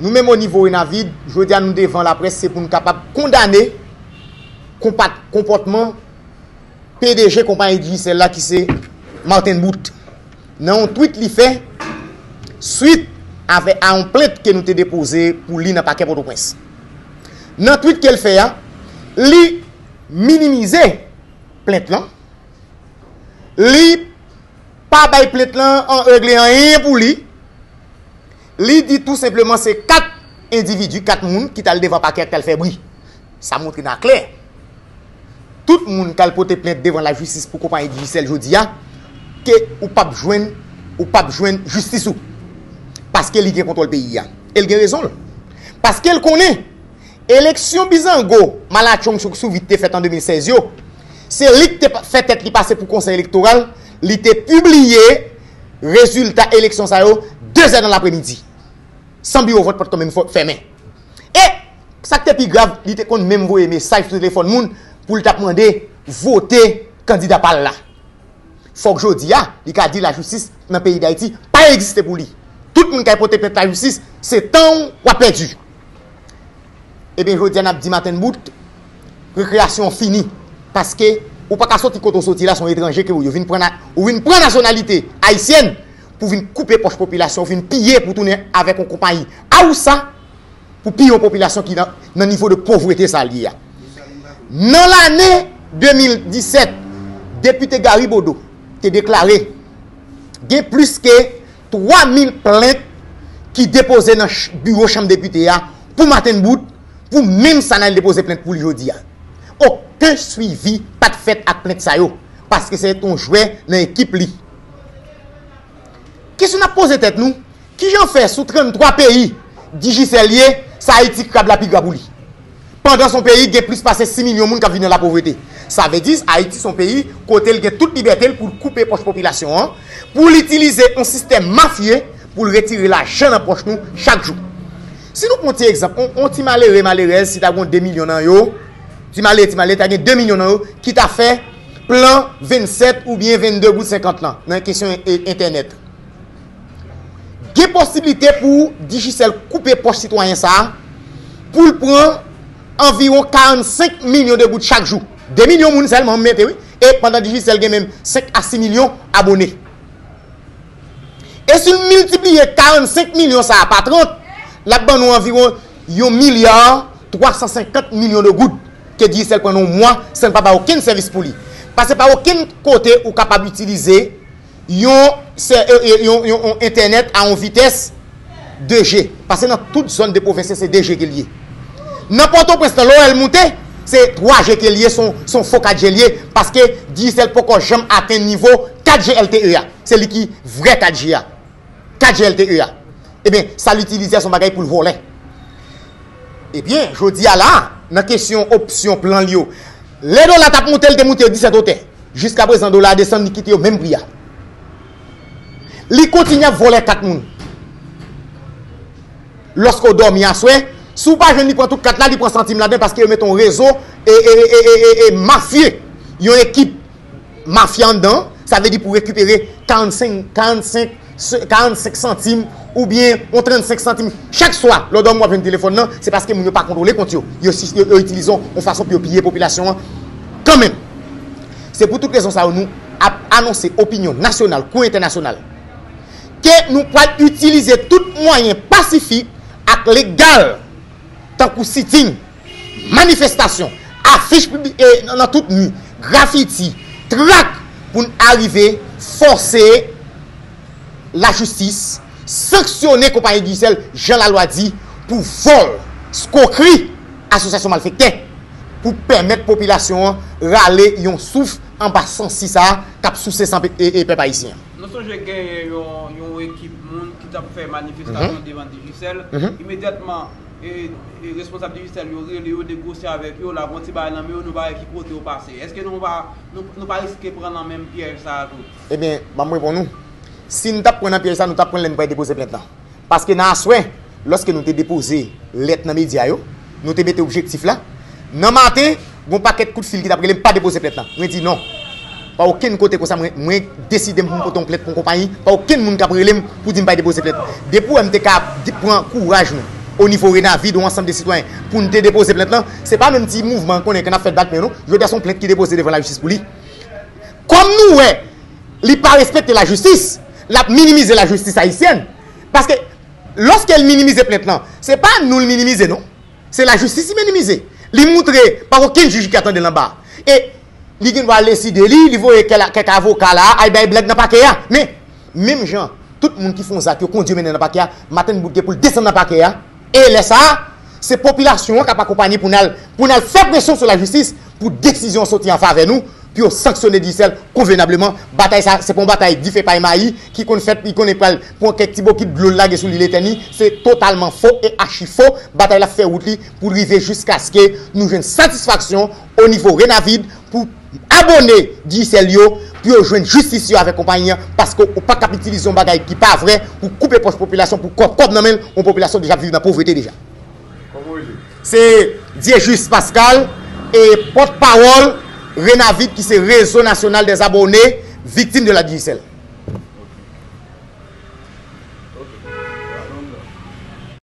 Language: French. Nous-mêmes au niveau RENAVID, je dis à nous devant la presse, c'est pour nous capables de condamner le comportement PDG compagnie Digicel là qui c'est Maarten Boute. Dans un tweet qu'il fait suite à un plainte que nous avons déposé pour lui dans le paquet Port-au-Prince. Dans le tweet qu'elle fait, lui minimiser plainte là. Lui pas bail plainte là en régler rien pour lui. Lui dit tout simplement c'est 4 individus, 4 personnes qui t'allent devant paquet qu'elle fait bruit. Ça montre dans clair. Tout le monde qui a porté plainte devant la justice pour compagnie Digicel jodia que ou pas joindre justice parce qu'elle est contre le pays. Elle a raison parce qu'elle connaît élection Bizango Malachon sou vite fait en 2016 yo. C'est lui qui fait tête li passer pour conseil électoral, il était publié résultat élection ça yo 2h dans l'après-midi. Sans bureau vote porte quand même fermé. Et ça qui est plus grave, il était kon même envoyer message sur téléphone moun pour le demander voter candidat par là. Faut que jodi a, il a dit la justice dans le pays d'Haïti pas existé pour lui. Tout le monde qui a porté plainte la justice, c'est temps ou a perdu. Et bien jodi a dit Maarten Boute, récréation finie parce que ou pas qu'à sortir quand on sortir là son étranger que ou vient prendre nationalité haïtienne pour venir couper poche population, venir piller pour tourner avec une compagnie. A ou ça pour piller une population qui dans un niveau de pauvreté ça lié. Dans l'année 2017, député Garibodo a déclaré qu'il y a plus que 3000 plaintes qui déposées dans le bureau de la chambre députée pour Maarten Boute, pour même ça n'a déposé plainte pour aujourd'hui. Aucun suivi, pas de fête à plainte ça yo, parce que c'est ton jouet dans l'équipe li. Qu'est-ce qu'on a posé tête nous? Qui j'en fais sous 33 pays Digicel lié, ça a été la pigra pour lui. Pendant son pays, il y a plus de 6 millions de personnes qui vivent dans la pauvreté. Ça veut dire Haïti, son pays, côté il y a toute liberté pour couper la population, hein, pour l'utiliser un système mafieux pour retirer l'argent dans la poche nous chaque jour. Si nous prenons un exemple, on dit malheureux, si tu as 2 millions dans yo, tu as 2 millions dans yo, qui t'a fait plan 27 ou bien 22 bout de 50 ans, dans la question Internet. Il y a possibilité pour Digicel couper la poche citoyen ça, pour le prendre environ 45 millions de gouttes chaque jour. 2 millions de moun seulement mettez oui. Et pendant Digicel gen même 5 à 6 millions abonnés. Et si on multiplie 45 millions ça par 30, là-bas nous environ 1 350 000 000 de gouttes que Digicel prend au mois, ça ne pas aucun service pour lui. Parce que pas aucun côté ou capable d'utiliser yon internet à une vitesse 2G parce que dans toute zone de province c'est 2G qui est lié. N'importe où, l'OL monte, c'est 3G qui est lié, son faux 4G lié, parce que Digicel pourquoi jamais atteint niveau 4G LTEA. C'est lui qui vrai 4G. 4G LTEA. Eh bien, ça l'utilisait son bagage pour le voler. Eh bien, je dis à la, dans la question option plan lieu, les dollars t'a monté, le démonté 17 hôtels. Jusqu'à présent, dollars descendent, ils quittent au même prix. Ils continuent à voler 4 personnes. Lorsqu'on dormit à souhait, si vous ne prenez tout 4 là, vous prenez centime là-dedans parce qu'ils mettent un réseau et mafieux. Ils ont une équipe mafia dedans. Ça veut dire pour récupérer 45 centimes ou bien 35 centimes chaque soir. Lorsque vous avez un téléphone, c'est parce qu'ils ne peuvent pas contrôler le compte. Ils utilisent une façon de piller la population. Quand même, c'est pour toutes les raisons que nous avons annoncé opinion nationale ou internationale que nous pouvons utiliser tout moyen pacifique et légal. Tant que sitting, manifestation, affiche dans toute nuit, graffiti, track pour arriver, forcer la justice, sanctionner compagnie Digicel, Jean la loi dit, pour vol, escroquerie, association malfaitée, pour permettre la population râler yon souffle en passant si ça, cap sous ces 100 peuple haïtien. Nous sommes une équipe qui a fait manifestation devant Digicel, immédiatement. Et les responsables du système, ils ont négocié avec eux, la bonté balle, mais nous va qui côté au passé. Est-ce que nous va nous pas risquer de prendre la même pièce ça tout? Eh bien, je vais répondre. Si nous tapons la pièce ça, nous tapons la pas déposer plainte. Parce que dans soin, lorsque nous avons déposé lettre dans les médias, nous avons mis objectif là. Dans matin, bon paquet de coups de fil qui t'a pris pas déposer plainte. Nous dit non. Pas aucun côté comme ça, moi décider pour porter plainte pour compagnie, pas aucun monde qui a pris pour dire pas déposer plainte. Depuis MTK prend courage au niveau RENAVID ou ensemble des citoyens pour nous déposer plainte là, c'est pas même petit mouvement qu'on a fait date mais non, je dis son plainte qui déposé devant la justice pour lui. Comme nous ouais, il pas respecter la justice, l'a minimiser la justice haïtienne parce que lorsqu'elle minimise plainte là, c'est pas nous le minimiser non, c'est la justice qui minimise. Il montrer par aucun juge qui attendait là bas et il va décider lui, il voit quelques avocats là, aïe baïe blague dans paquet mais même gens tout le monde qui font ça, qui conduit maintenant dans le paquet, Maarten Boute pour descendre dans le paquet, et là, ça, c'est la population qui a accompagné pour nous faire pression sur la justice, pour décision sortie en faveur de nous, puis sanctionner Digicel convenablement. Bataille, c'est pour une bataille qui fait pas maï, qui qu'on fait, qui qu'on est pas pour quelques petits qui de l'eau là sur l'île Tani, c'est totalement faux et archi faux. Bataille la fait route pour arriver jusqu'à ce que nous ayons une satisfaction au niveau RENAVID pour abonner Digicel yo. Pour jouer une justice avec compagnie parce qu'on ne peut pas capitaliser un bagage qui n'est pas vrai pour couper la population, pour qu'on nomme une population déjà vivant dans la pauvreté déjà. C'est Diéjus Pascal et porte-parole RENAVID qui c'est réseau national des abonnés victimes de la Digicel.